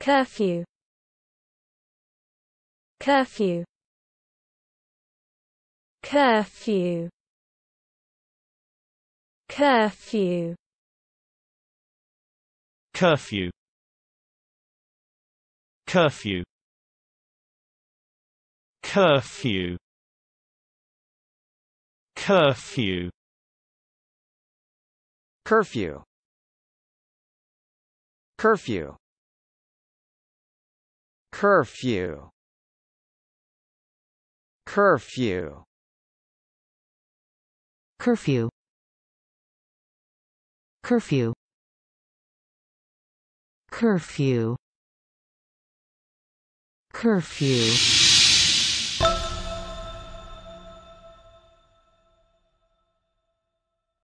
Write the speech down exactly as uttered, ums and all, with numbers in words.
Curfew. Curfew. Curfew. Curfew. Curfew. Curfew. Curfew. Curfew. Curfew. Curfew. Curfew. Curfew. Curfew. Curfew. Curfew. Curfew.